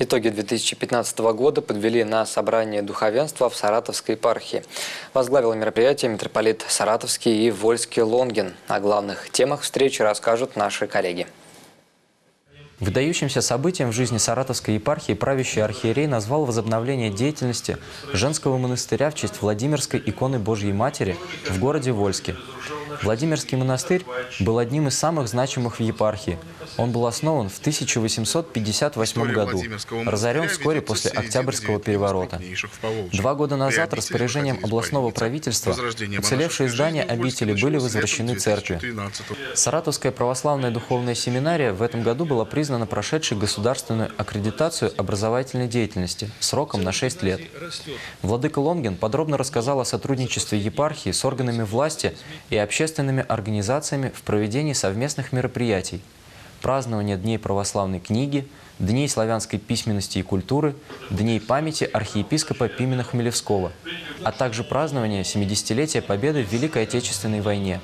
Итоги 2015 года подвели на собрание духовенства в Саратовской епархии. Возглавил мероприятие митрополит Саратовский и Вольский Лонгин. О главных темах встречи расскажут наши коллеги. Выдающимся событием в жизни Саратовской епархии правящий архиерей назвал возобновление деятельности женского монастыря в честь Владимирской иконы Божьей Матери в городе Вольске. Владимирский монастырь был одним из самых значимых в епархии. Он был основан в 1858 году, разорен вскоре после Октябрьского переворота. 2 года назад распоряжением областного правительства уцелевшие здания обители были возвращены церкви. Саратовская православная духовная семинария в этом году была признана прошедшей государственную аккредитацию образовательной деятельности сроком на 6 лет. Владыка Лонгин подробно рассказал о сотрудничестве епархии с органами власти и общественными организациями в проведении совместных мероприятий: празднование Дней православной книги, Дней славянской письменности и культуры, Дней памяти архиепископа Пимена Хмелевского, а также празднование 70-летия победы в Великой Отечественной войне.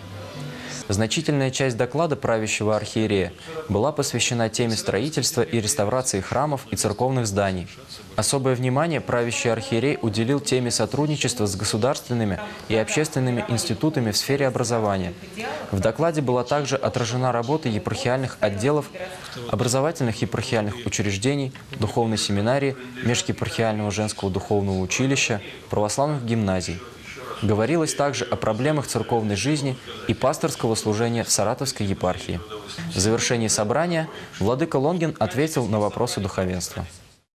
Значительная часть доклада правящего архиерея была посвящена теме строительства и реставрации храмов и церковных зданий. Особое внимание правящий архиерей уделил теме сотрудничества с государственными и общественными институтами в сфере образования. В докладе была также отражена работа епархиальных отделов, образовательных епархиальных учреждений, духовной семинарии, межепархиального женского духовного училища, православных гимназий. Говорилось также о проблемах церковной жизни и пасторского служения в Саратовской епархии. В завершении собрания владыка Лонгин ответил на вопросы духовенства.